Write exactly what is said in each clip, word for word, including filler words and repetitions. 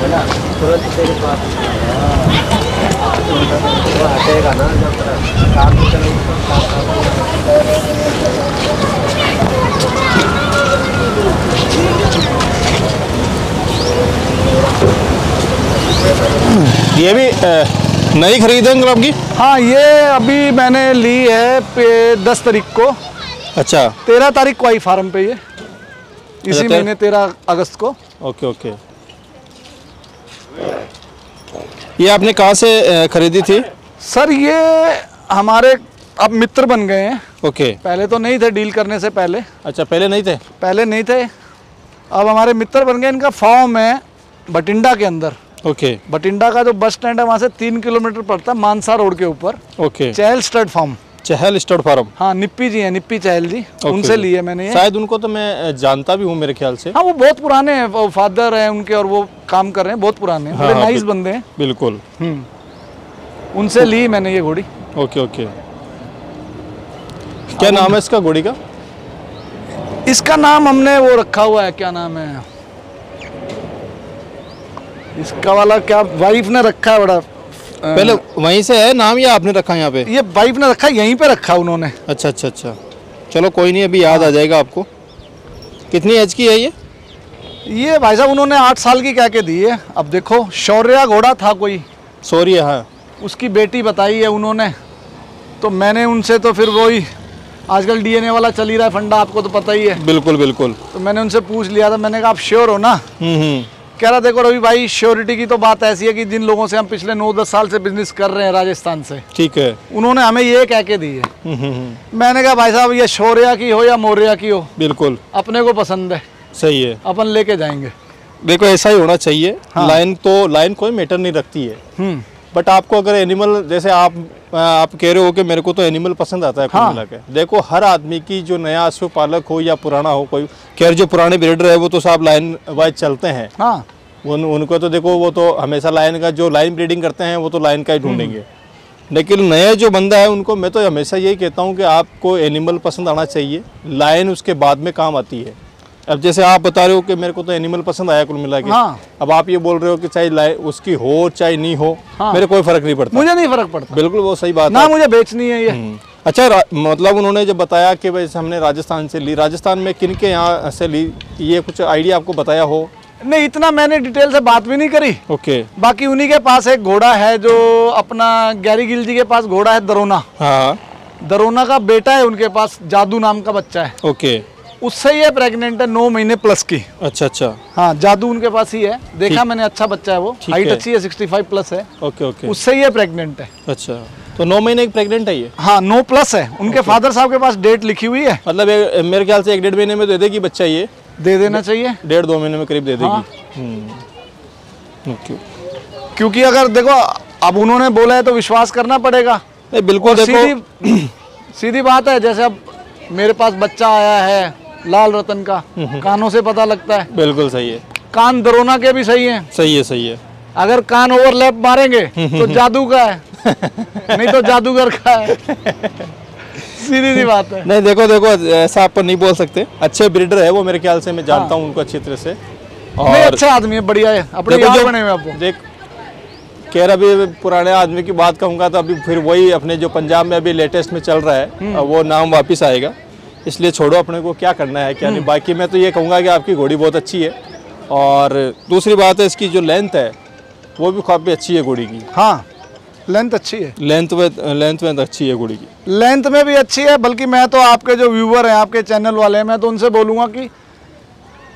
है ना, तुरंत तेरे पास हटेगा ना जब काम चलेगा। ये भी नई खरीदेंगे आपकी? हाँ, ये अभी मैंने ली है दस तारीख को। अच्छा, तेरह तारीख को आई फार्म पे ये, इसी महीने तेरह अगस्त को। Okay okay. ये आपने कहाँ से खरीदी थी सर? ये हमारे अब मित्र बन गए हैं। ओके, पहले तो नहीं थे डील करने से पहले। अच्छा, पहले नहीं थे? पहले नहीं थे, अब हमारे मित्र बन गए। इनका फॉर्म है बठिंडा के अंदर। Okay okay. बठिंडा का जो बस स्टैंड है वहाँ से तीन किलोमीटर पड़ता है, मानसा रोड के ऊपर। Okay okay. Chahal stud farm. Chahal stud farm, हाँ, निप्पी जी हैं, निप्पी चहल जी okay. उनसे लिए मैंने। शायद उनको तो मैं जानता भी हूँ मेरे ख्याल से। हाँ, वो बहुत पुराने हैं, वो फादर हैं उनके और वो काम कर रहे हैं, बहुत पुराने हैं। हाँ, बड़े नाइस बंदे हैं। बिल्कुल, उनसे ली मैंने ये घोड़ी। Okay okay. क्या नाम है इसका घोड़ी का? इसका नाम हमने वो रखा हुआ है, क्या नाम है इसका वाला, क्या वाइफ ने रखा है। बड़ा पहले वहीं से है नाम या आपने रखा है यहाँ पे? ये वाइफ ने रखा, यहीं पे रखा उन्होंने। अच्छा अच्छा अच्छा, चलो कोई नहीं, अभी याद आ जाएगा आपको। कितनी एज की है ये? ये भाई साहब उन्होंने आठ साल की कह के दी है। अब देखो, शौर्या घोड़ा था कोई, शौर्या, हाँ, उसकी बेटी बताई है उन्होंने, तो मैंने उनसे तो फिर वही आजकल डीएनए वाला चल ही रहा है फंडा, आपको तो पता ही है। बिल्कुल बिल्कुल। तो मैंने उनसे पूछ लिया था, मैंने कहा आप श्योर हो ना? कह रहा देखो रवि भाई, श्योरिटी की तो बात ऐसी है कि जिन लोगों से हम पिछले नौ दस साल से बिजनेस कर रहे हैं राजस्थान से, ठीक है, उन्होंने हमें ये कह के दी है। मैंने कहा भाई साहब ये शौर्या की हो या मौर्या की हो, बिल्कुल अपने को पसंद है। सही है, अपन लेके जाएंगे। देखो ऐसा ही होना चाहिए। हाँ। लाइन तो लाइन कोई मैटर नहीं रखती है, बट आपको अगर एनिमल, जैसे आप आप कह रहे हो कि मेरे को तो एनिमल पसंद आता है। हाँ। देखो हर आदमी की, जो नया पशु पालक हो या पुराना हो, कोई खैर जो पुराने ब्रीडर है वो तो साहब लाइन वाइज चलते हैं। हाँ। उन उनको तो देखो वो तो हमेशा लाइन का, जो लाइन ब्रीडिंग करते हैं वो तो लाइन का ही ढूंढेंगे, लेकिन नया जो बंदा है उनको मैं तो हमेशा यही कहता हूँ कि आपको एनिमल पसंद आना चाहिए, लाइन उसके बाद में काम आती है। अब जैसे आप बता रहे हो कि मेरे को तो एनिमल पसंद आया कुल मिला के। हाँ। अब आप ये बोल रहे हो कि चाहे लाए उसकी हो चाहे नहीं हो। हाँ। मेरे कोई फर्क नहीं पड़ता, मुझे नहीं फर्क पड़ता। बिल्कुल, वो सही बात ना है। मुझे बेचनी है ये। अच्छा, मतलब उन्होंने जब बताया कि भाई हमने राजस्थान से ली, राजस्थान में किन के यहाँ से ली, ये कुछ आइडिया आपको बताया हो? नहीं, इतना मैंने डिटेल से बात भी नहीं करी। ओके। बाकी उन्हीं के पास एक घोड़ा है, जो अपना गैरी गिल जी के पास घोड़ा है दरोना। हाँ, दरोना का बेटा है उनके पास, जादू नाम का बच्चा है। ओके, उससे ये प्रेग्नेंट है, नौ महीने प्लस की। अच्छा अच्छा। हाँ, जादू उनके पास ही है, देखा मैंने, अच्छा बच्चा है वो, हाइट अच्छी है, पैंसठ प्लस है। Okay okay. उससे ये प्रेग्नेंट है। अच्छा, तो नौ महीने की प्रेग्नेंट है ये? हाँ, नौ प्लस है। उनके फादर साहब के पास डेट लिखी हुई है, मतलब मेरे ख्याल से एक डेढ़ महीने में दे देगी बच्चा, ये दे देना चाहिए, डेढ़ दो महीने में करीब दे देगी। क्योंकि अगर देखो अब उन्होंने बोला है तो विश्वास करना पड़ेगा। बिल्कुल, सीधी बात है। जैसे अब मेरे पास बच्चा आया है लाल रतन का, कानों से पता लगता है। बिल्कुल सही है, कान दरोना के भी सही है। सही है, सही है। अगर कान ओवरलैप मारेंगे तो जादू का है नहीं तो जादूगर का है सीधी सी बात है। नहीं देखो देखो, ऐसा आप नहीं बोल सकते, अच्छे ब्रीडर है वो, मेरे ख्याल से मैं जानता हूँ। हाँ। उनको अच्छी तरह से, और अच्छा आदमी है, बढ़िया है, अपने यार बने हुए आपको। देख कह रहा, अभी पुराने आदमी की बात कहूँगा तो अभी फिर वही अपने जो पंजाब में अभी लेटेस्ट में चल रहा है वो नाम वापस आएगा, इसलिए छोड़ो, अपने को क्या करना है क्या नहीं। बाकी मैं तो ये कहूँगा कि आपकी घोड़ी बहुत अच्छी है, और दूसरी बात है इसकी जो लेंथ है वो भी काफ़ी अच्छी है घोड़ी की। हाँ, लेंथ अच्छी है, लेंथ में लेंथ में अच्छी है घोड़ी की, लेंथ में भी अच्छी है। बल्कि मैं तो आपके जो व्यूवर हैं, आपके चैनल वाले हैं, मैं तो उनसे बोलूँगा कि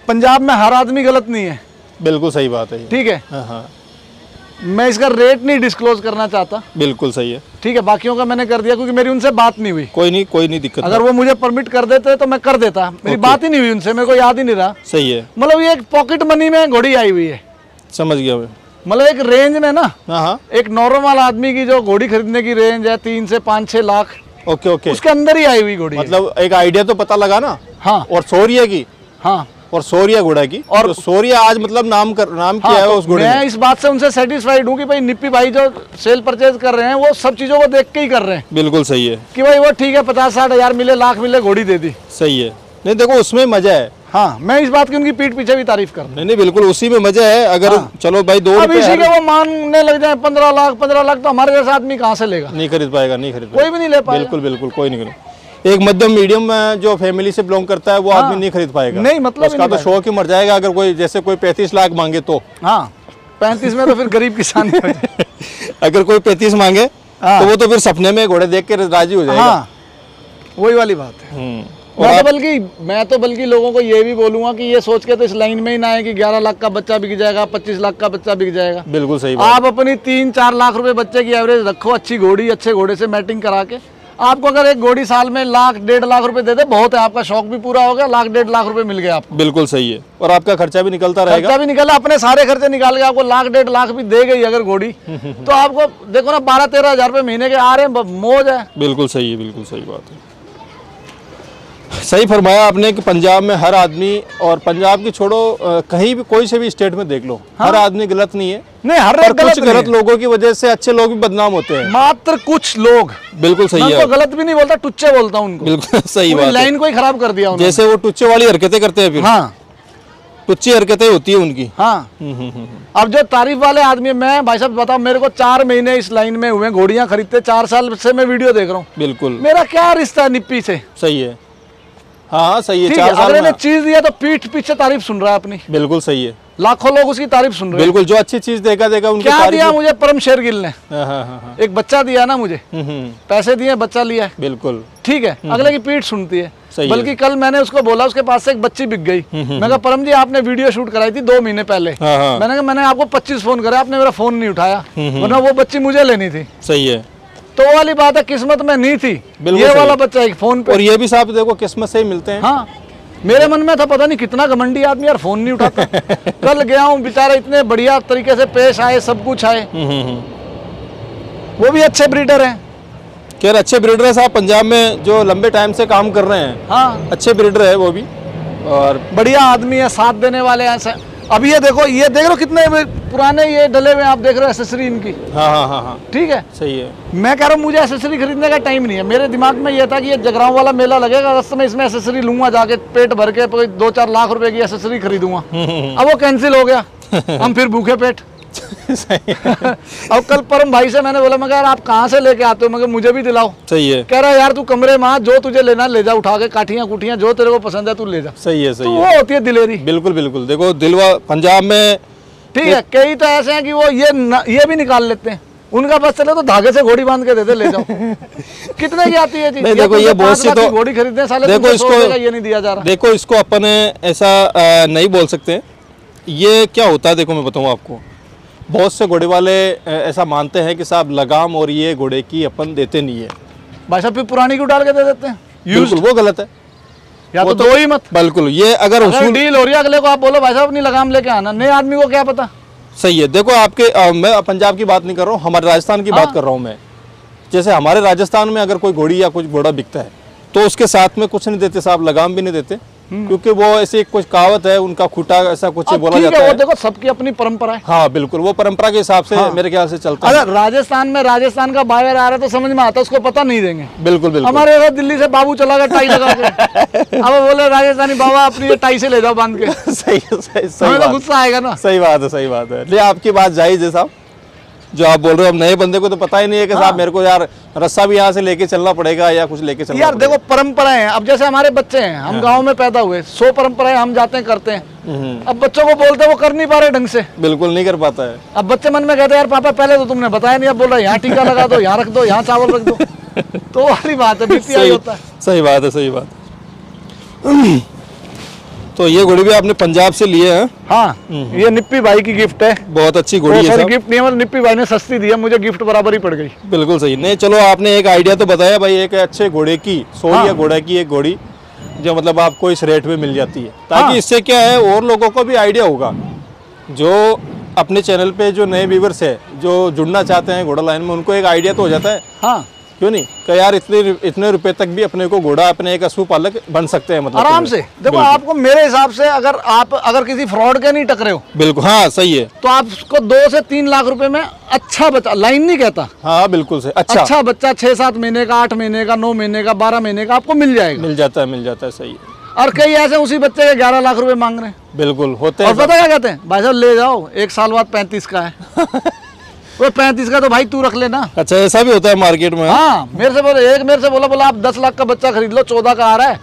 पंजाब में हर आदमी गलत नहीं है। बिल्कुल सही बात है, ठीक है। हाँ, मैं इसका रेट नहीं डिस्क्लोज करना चाहता। बिल्कुल सही है, ठीक है। बाकियों का मैंने कर दिया क्योंकि मेरी उनसे बात नहीं हुई। कोई नहीं, कोई नहीं दिक्कत। अगर वो मुझे परमिट कर देते तो मैं कर देता, मेरी बात ही नहीं हुई उनसे, मेरे को याद ही नहीं रहा। सही है, मतलब ये एक पॉकेट मनी में घोड़ी आई हुई है। समझ गया मैं, मतलब एक रेंज में ना, एक नॉर्मल आदमी की जो घोड़ी खरीदने की रेंज है तीन से पाँच छह लाख ओके ओके, उसके अंदर ही आई हुई घोड़ी। मतलब एक आइडिया तो पता लगा ना। हाँ, और शौर्या की। हाँ, और शौर्या घोड़ा की, और तो शौर्या आज मतलब नाम कर नाम किया। हाँ, है उस घोड़े। मैं इस बात से उनसे सेटिस्फाइड हूँ कि भाई निप्पी भाई जो सेल परचेज कर रहे हैं वो सब चीजों को देख के ही कर रहे हैं। बिल्कुल सही है कि भाई वो ठीक है, पचास साठ हजार मिले, लाख मिले, घोड़ी दे दी। सही है, नहीं देखो उसमें मजा है। हाँ, मैं इस बात की उनकी पीठ पीछे भी तारीफ कर नहीं, नहीं बिल्कुल उसी में मजा है। अगर हाँ। चलो भाई दो अब इसी के वो मानने लग जाए पंद्रह लाख पंद्रह लाख तो हमारे जैसा आदमी कहाँ से लेगा, नहीं खरीद पाएगा, नहीं खरीद कोई भी नहीं ले पाएगा। बिल्कुल बिल्कुल कोई नहीं खरीद, एक मध्यम मीडियम जो फैमिली से बिलोंग करता है वो आदमी नहीं खरीद पाएगा, नहीं मतलब उसका तो शौक ही मर जाएगा। अगर कोई जैसे कोई पैंतीस लाख मांगे तो हाँ पैंतीस में तो फिर गरीब किसान अगर कोई पैंतीस मांगे तो वो तो फिर सपने में घोड़े देख के राजी हो जाएगा, वही वाली बात है। मैं तो बल्कि मैं तो बल्कि लोगों को ये भी बोलूंगा कि ये सोच के तो इस लाइन में ही ना है कि ग्यारह लाख का बच्चा बिक जाएगा, पच्चीस लाख का बच्चा बिक जाएगा। बिल्कुल सही बात। आप अपनी तीन चार लाख रुपए बच्चे की एवरेज रखो, अच्छी घोड़ी अच्छे घोड़े से मैटिंग करा के। आपको अगर एक घोड़ी साल में लाख डेढ़ लाख रुपए दे दे बहुत है, आपका शौक भी पूरा हो गया, लाख डेढ़ लाख रुपए मिल गया आपको। बिल्कुल सही है, और आपका खर्चा भी निकलता रहेगा, खर्चा भी निकला, अपने सारे खर्चे निकाल के आपको लाख डेढ़ लाख भी दे गई अगर घोड़ी तो आपको देखो ना बारह तेरह हजार रुपए महीने के आ रहे हैं, मौज है। बिल्कुल सही है, बिल्कुल सही बात है, सही फरमाया आपने कि पंजाब में हर आदमी, और पंजाब की छोड़ो कहीं भी कोई से भी स्टेट में देख लो हाँ? हर आदमी गलत नहीं है, नहीं हर पर गलत, कुछ गलत लोगों की वजह से अच्छे लोग भी बदनाम होते हैं, मात्र कुछ लोग। बिल्कुल सही है, गलत भी नहीं बोलता, टुच्चे बोलता उनको। बिल्कुल सही बात, लाइन को ही खराब कर दिया, जैसे वो टुच्चे वाली हरकतें करते हैं, हाँ टुच्ची हरकतें होती है उनकी। हाँ अब जो तारीफ वाले आदमी, मैं भाई साहब बताऊं मेरे को चार महीने इस लाइन में हुए, घोड़ियां खरीदते चार साल से मैं वीडियो देख रहा हूँ। बिल्कुल मेरा क्या रिश्ता निप्पी से, सही है हाँ सही है, चार साल में चीज दिया तो पीठ पीछे तारीफ सुन रहा है अपनी। बिल्कुल सही है, लाखों लोग उसकी तारीफ सुन रहे हैं। बिल्कुल जो अच्छी चीज देगा देगा उनकी क्या दिया है? मुझे परम शेर गिल ने हाँ हाँ। एक बच्चा दिया ना, मुझे पैसे दिए बच्चा लिया, बिल्कुल ठीक है, अगले की पीठ सुनती है। बल्कि है। कल मैंने उसको बोला, उसके पास से एक बच्ची बिक गई, मैंने कहा परम जी आपने वीडियो शूट कराई थी दो महीने पहले, मैंने कहा मैंने आपको पच्चीस फोन करे, आपने मेरा फोन नहीं उठाया, वरना वो बच्ची मुझे लेनी थी। सही है, तो वाली बात है किस्मत में नहीं थी, ये वाला बच्चा एक फोन पे, और ये भी साहब देखो किस्मत से ही मिलते हैं। हाँ मेरे मन में था पता नहीं कितना घमंडी आदमी यार फोन नहीं उठाता कल गया हूँ बेचारे इतने बढ़िया तरीके से पेश आए, सब कुछ आए, वो भी अच्छे ब्रीडर हैं, खैर अच्छे ब्रीडर है साहब पंजाब में जो लंबे टाइम से काम कर रहे हैं। हाँ अच्छे ब्रीडर है वो भी, और बढ़िया आदमी है, साथ देने वाले हैं। अभी ये देखो, ये देख लो कितने पुराने ये डले हुए आप देख रहे हो एसेसरी इनकी। हाँ हाँ हाँ हाँ ठीक है सही है, मैं कह रहा हूँ मुझे एसेसरी खरीदने का टाइम नहीं है। मेरे दिमाग में ये था कि ये जगराओं वाला मेला लगेगा अगस्त में, इसमें एसेसरी लूंगा जाके पेट भर के, दो चार लाख रुपए की एसेसरी खरीदूंगा, अब वो कैंसिल हो गया, हम फिर भूखे पेट सही है। अब कल परम भाई से मैंने बोला, मैं यार आप कहाँ से लेके आते हो, मैं मुझे भी दिलाओ। सही है, कह रहा है यार तू कमरे में जो तुझे लेना ले जा, उठा के काठियाँ कुठियाँ जो तेरे को पसंद है तू ले जा। सही है, सही तो है। वो होती है दिलेरी। बिल्कुल बिल्कुल, देखो दिलवा पंजाब में ठीक है, कई तो ऐसे हैं कि वो ये न, ये भी निकाल लेते हैं, उनका बस चले तो धागे से घोड़ी बांध के देते ले जाओ कितने की आती है जी? नहीं, देखो ये बहुत सी तो घोड़ी खरीदने साले, देखो इसको ये नहीं दिया जा रहा, देखो इसको अपन ऐसा नहीं बोल सकते। ये क्या होता है देखो मैं बताऊँ आपको, बहुत से घोड़े वाले ऐसा मानते हैं कि साहब लगाम और ये घोड़े की अपन देते नहीं है भाई साहब, फिर पुरानी क्यों डाल के दे देते हैं? बिल्कुल वो गलत है, या वो तो दो ही मत। बिल्कुल ये अगर उसूल डील हो रही है, अगले को आप बोलो भाई साहब अपनी लगाम लेके आना, नए आदमी को क्या पता। सही है, देखो आपके आ, मैं पंजाब की बात नहीं कर रहा हूँ, हमारे राजस्थान की हाँ। बात कर रहा हूँ मैं। जैसे हमारे राजस्थान में अगर कोई घोड़ी या कुछ घोड़ा बिकता है तो उसके साथ में कुछ नहीं देते साहब, लगाम भी नहीं देते, क्योंकि वो ऐसे कुछ कहावत है उनका, खूटा ऐसा कुछ बोला जाता है। वो देखो सबकी अपनी परंपरा है। हाँ बिल्कुल, वो परंपरा के हिसाब से हाँ। मेरे ख्याल से चलता है। अगर राजस्थान में राजस्थान का बायर आ रहा है तो समझ में आता है, उसको पता नहीं देंगे। बिल्कुल बिल्कुल, हमारे यहाँ दिल्ली से बाबू चला गया टाई लगा के अब बोले राजस्थानी बाबा अपनी टाई से ले जाओ बांध के, सही गुस्सा आएगा ना। सही बात है, सही बात है, आपकी बात जायज है साहब जो आप बोल रहे हो। अब नए बंदे को तो पता ही नहीं है कि हाँ। साहब मेरे को यार रस्सा भी यहाँ से लेके चलना पड़ेगा या कुछ लेके चलना यार पड़ेगा। देखो परंपराएं हैं, अब जैसे हमारे बच्चे हैं, हम हाँ। गांव में पैदा हुए, सौ परंपराएं हम जाते हैं करते हैं, अब बच्चों को बोलते हैं वो कर नहीं पा रहे ढंग से। बिल्कुल नहीं कर पाता है। अब बच्चे मन में कहते हैं यार पापा पहले तो तुमने बताया नहीं, अब बोल रहा है यहाँ टीका लगा दो, यहाँ रख दो, यहाँ चावल रख दो, तो वाली बात है। सही बात है, सही बात। तो ये घोड़ी भी आपने पंजाब से लिए हैं? हाँ ये निप्पी भाई की गिफ्ट है, बहुत अच्छी घोड़ी है साहब। गिफ्ट नहीं है, निप्पी भाई ने सस्ती दी है, मुझे गिफ्ट बराबर ही पड़ गई। बिल्कुल सही। नहीं चलो आपने एक आइडिया तो बताया भाई, एक अच्छे घोड़े की सोई हाँ। या घोड़े की एक घोड़ी जो मतलब आपको इस रेट में मिल जाती है, ताकि हाँ। इससे क्या है और लोगों को भी आइडिया होगा, जो अपने चैनल पे जो नए व्यूवर्स है जो जुड़ना चाहते हैं घोड़ा लाइन में, उनको एक आइडिया तो हो जाता है, क्यों नहीं कि यार इतने इतने रुपए तक भी अपने को घोड़ा अपने एक पशुपालक बन सकते हैं, मतलब आराम से। देखो आपको मेरे हिसाब से अगर आप अगर किसी फ्रॉड के नहीं टकरे हो, बिल्कुल हाँ सही है, तो आपको दो से तीन लाख रुपए में अच्छा बच्चा, लाइन नहीं कहता हाँ बिल्कुल से अच्छा अच्छा बच्चा, छह सात महीने का, आठ महीने का, नौ महीने का, बारह महीने का आपको मिल जाएगा, मिल जाता है, मिल जाता है। सही है, और कई ऐसे उसी बच्चे के ग्यारह लाख रुपए मांग रहे हैं। बिल्कुल होते हैं। और पता क्या कहते हैं, भाई साहब ले जाओ एक साल बाद पैंतीस का है। वो पैंतीस का तो भाई तू रख लेना। अच्छा ऐसा भी होता है मार्केट में? हाँ, मेरे से बोले, एक मेरे से बोला बोला आप दस लाख का बच्चा खरीद लो, चौदह का आ रहा है,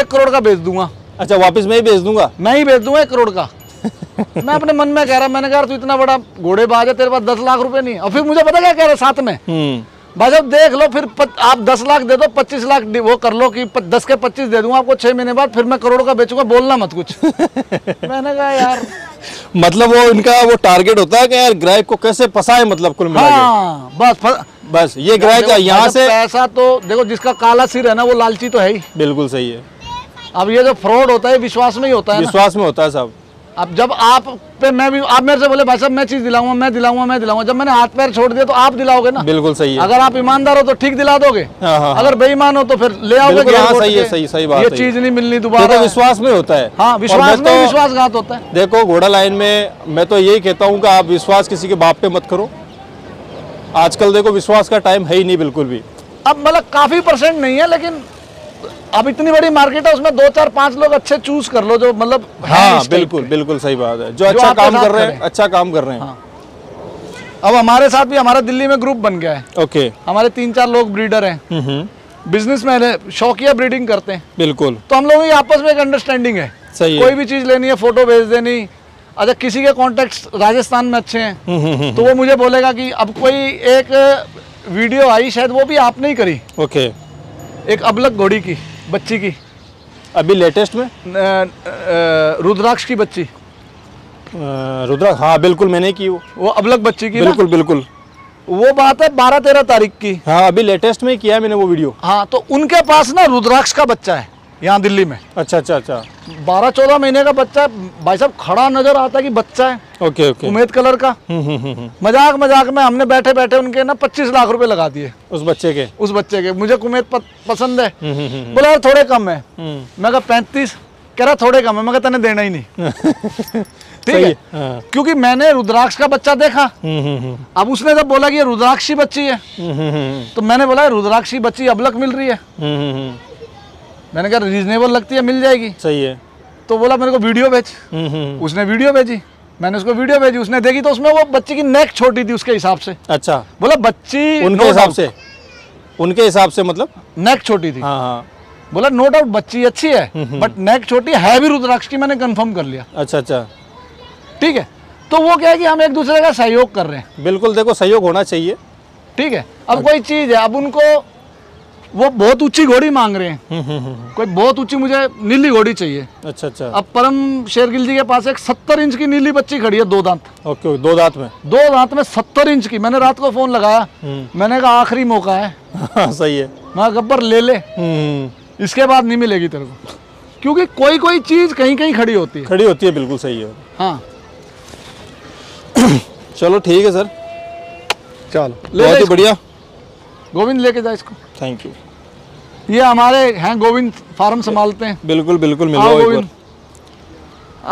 एक करोड़ का बेच दूंगा। अच्छा वापिस मैं ही बेच दूंगा? नहीं बेच दूंगा एक करोड़ का। मैं अपने मन में कह रहा, मैंने कहा तू इतना बड़ा घोड़ेबाज है, तेरे पास दस लाख रुपए नहीं। और फिर मुझे पता क्या कह रहा साथ में, भाई साहब देख लो फिर पत, आप दस लाख दे दो, पच्चीस लाख वो कर लो कि दस के पच्चीस दे दूंगा आपको छह महीने बाद, फिर मैं करोड़ का बेचूंगा, बोलना मत कुछ। मैंने कहा यार मतलब वो इनका वो टारगेट होता है कि यार ग्राहक को कैसे फंसाए, मतलब कुल मिला के। हाँ, बस फ... बस ये ग्राहक यहाँ से पैसा, तो देखो जिसका काला सिर है ना वो लालची तो है ही। बिल्कुल सही है। अब ये जो फ्रॉड होता है विश्वास में ही होता है, विश्वास में होता है साहब। अब जब आप पे मैं भी, आप मेरे से बोले भाई साहब मैं चीज दिलाऊंगा मैं दिलाऊंगा मैं दिलाऊंगा, जब मैंने हाथ पैर छोड़ दिया तो आप दिलाओगे ना। बिल्कुल सही है। अगर आप ईमानदार हो तो ठीक दिला दोगे, अगर बेईमान हो तो फिर ले आओगे। सही है, सही सही बात है। ये चीज नहीं मिलनी दोबारा, विश्वास में होता है। हाँ, विश्वास में विश्वासघात होता है। देखो घोड़ा लाइन में मैं तो यही कहता हूँ कि आप विश्वास किसी के बाप पे मत करो। आजकल देखो विश्वास का टाइम है ही नहीं बिल्कुल भी। अब मतलब काफी परसेंट नहीं है, लेकिन अब इतनी बड़ी मार्केट है, उसमें दो चार पांच लोग अच्छे चूज कर लो जो मतलब। हाँ बिल्कुल बिल्कुल सही बात है, जो अच्छा काम कर रहे हैं, अच्छा काम कर रहे हैं। अब हमारे साथ भी, हमारा दिल्ली में ग्रुप बन गया है। ओके, हमारे तीन चार लोग ब्रीडर हैं, बिजनेसमैन है, शौकिया ब्रीडिंग करते हैं। बिल्कुल। तो हम लोगों की आपस में एक अंडरस्टैंडिंग है, कोई भी चीज लेनी है फोटो भेज देनी। अच्छा किसी के कॉन्टेक्ट राजस्थान में अच्छे हैं तो वो मुझे बोलेगा कि अब कोई एक वीडियो आई शायद वो भी आपने ही करी, ओके, एक अबलग घोड़ी की बच्ची की, अभी लेटेस्ट में रुद्राक्ष की बच्ची, रुद्राक्ष। हाँ बिल्कुल मैंने की, वो वो अबलग बच्ची की, बिल्कुल बिल्कुल वो बात है बारह तेरह तारीख की। हाँ अभी लेटेस्ट में किया है मैंने वो वीडियो। हाँ तो उनके पास ना रुद्राक्ष का बच्चा है यहाँ दिल्ली में। अच्छा अच्छा अच्छा। बारह चौदह महीने का बच्चा भाई साहब, खड़ा नजर आता है कि बच्चा है। Okay okay. उम्मीद कलर का। हम्म हम्म। मजाक मजाक में हमने बैठे बैठे उनके ना पच्चीस लाख रुपए लगा दिए उस बच्चे के, उस बच्चे के। मुझे उम्मीद पसंद है, बोला थोड़े कम है। मैं कहा पैंतीस, कह रहा थोड़े कम है। मैं कहा तने देना ही नहीं। ठीक है, क्योंकि मैंने रुद्राक्ष का बच्चा देखा। अब उसने जब बोला कि ये रुद्राक्षी बच्ची है, तो मैंने बोला रुद्राक्षी बच्ची अबलक मिल रही है, मैंने कहा रीजनेबल लगती है, मिल जाएगी। सही है। तो बोला मेरे को वीडियो भेज, उसने वीडियो भेजी, मैंने उसको वीडियो भेजी, उसने देखी तो उसमें वो बच्ची की नेक छोटी थी उसके हिसाब से। अच्छा। बोला बच्ची उनके हिसाब से, उनके हिसाब से मतलब नेक छोटी थी। हाँ हाँ। बोला नो डाउट बच्ची अच्छी है, बट नेक छोटी है भी रुद्राक्ष की, मैंने कन्फर्म कर लिया। अच्छा अच्छा, ठीक है। तो वो क्या है कि हम एक दूसरे का सहयोग कर रहे हैं। बिल्कुल, देखो सहयोग होना चाहिए। ठीक है। अब कोई चीज है, अब उनको वो बहुत ऊंची घोड़ी मांग रहे हैं, कोई बहुत ऊंची, मुझे नीली घोड़ी चाहिए। अच्छा अच्छा। अब परम शेरगिल जी के पास एक सत्तर इंच की नीली बच्ची खड़ी है, दो दांत। ओके, दो दांत में, दो दांत में सत्तर इंच की। मैंने रात को फोन लगाया, मैंने कहा आखिरी मौका है। हाँ, सही है। मैं गब्बर ले ले, इसके बाद नहीं मिलेगी तेरे को, क्योंकि कोई कोई चीज कहीं कहीं खड़ी होती है, खड़ी होती है। बिल्कुल सही है। हाँ चलो ठीक है सर, चलो ले, बढ़िया। गोविंद लेके जाए इसको। Thank you. ये हमारे हैं गोविंद, फार्म संभालते हैं। बिल्कुल बिल्कुल, मिलो गोविंद।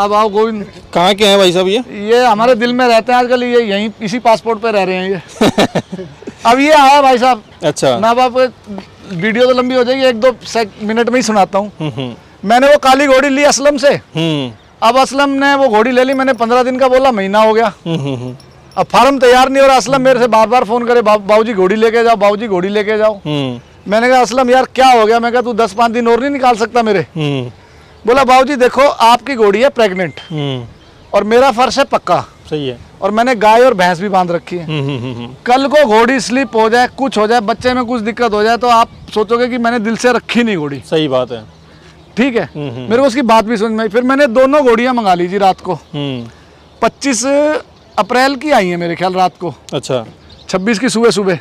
अब आओ गोविंद। कहाँ के हैं भाई साहब ये? ये हमारे दिल में रहते हैं आजकल, ये यहीं इसी पासपोर्ट पे रह रहे हैं ये। अब ये आया भाई साहब। अच्छा। मैं अब आपको वीडियो तो लंबी हो जाएगी, एक दो मिनट में ही सुनाता हूँ। मैंने वो काली घोड़ी ली असलम से। अब असलम ने वो घोड़ी ले ली, मैंने पंद्रह दिन का बोला, महीना हो गया। अब फार्म तैयार नहीं हो रहा। असलम मेरे से बार बार फोन करे, बाबूजी घोड़ी लेके जाओ, बाबूजी घोड़ी लेके जाओ। मैंने कहा असलम यार क्या हो गया, मैं कहा तू दस पाँच दिन और नहीं निकाल सकता मेरे? बोला बाबूजी देखो आपकी घोड़ी है प्रेग्नेंट और मेरा फर्श है पक्का। सही है। और मैंने गाय और भैंस भी बांध रखी है, कल को घोड़ी स्लिप हो जाए, कुछ हो जाए, बच्चे में कुछ दिक्कत हो जाए, तो आप सोचोगे कि मैंने दिल से रखी नहीं घोड़ी। सही बात है। ठीक है, मेरे को उसकी बात भी समझ में आई। फिर मैंने दोनों घोड़ियाँ मंगा ली जी रात को। पच्चीस अप्रैल की आई है मेरे ख्याल रात को। अच्छा। छब्बीस की सुबह सुबह,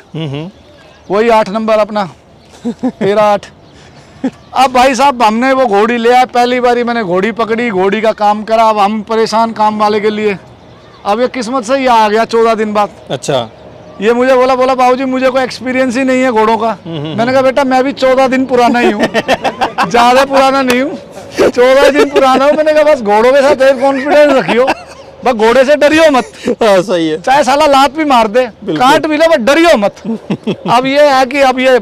वही आठ नंबर अपना, तेरह आठ। अब भाई साहब हमने वो घोड़ी लिया, पहली बारी मैंने घोड़ी पकड़ी, घोड़ी का काम करा। अब हम परेशान काम वाले के लिए। अब ये किस्मत से ही आ गया चौदह दिन बाद। अच्छा। ये मुझे बोला बोला बाबूजी मुझे कोई एक्सपीरियंस ही नहीं है घोड़ों का। मैंने कहा बेटा मैं भी चौदह दिन पुराना ही हूँ, ज़्यादा पुराना नहीं हूँ, चौदह दिन पुराना हूँ। मैंने कहा बस घोड़ों के साथ एक कॉन्फिडेंस रखियो, बस घोड़े से डरियो मत। आ, सही है। चाहे साला लात भी मार दे, काट भी ले, बस डरियो मत। अब ये है कि अब ये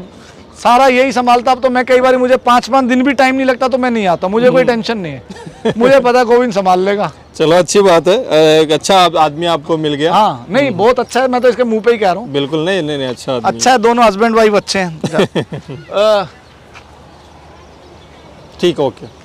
सारा यही संभालता। अब तो मैं कई बार मुझे पाँच पाँच दिन भी टाइम नहीं लगता तो मैं नहीं आता, मुझे कोई टेंशन नहीं है, मुझे पता गोविंद संभाल लेगा। चलो अच्छी बात है, एक अच्छा आदमी आपको मिल गया। हाँ नहीं बहुत अच्छा है, मैं तो इसके मुंह पे ही कह रहा हूँ। बिल्कुल नहीं नहीं नहीं अच्छा आदमी अच्छा है, दोनों हस्बैंड वाइफ अच्छे हैं। ठीक ओके।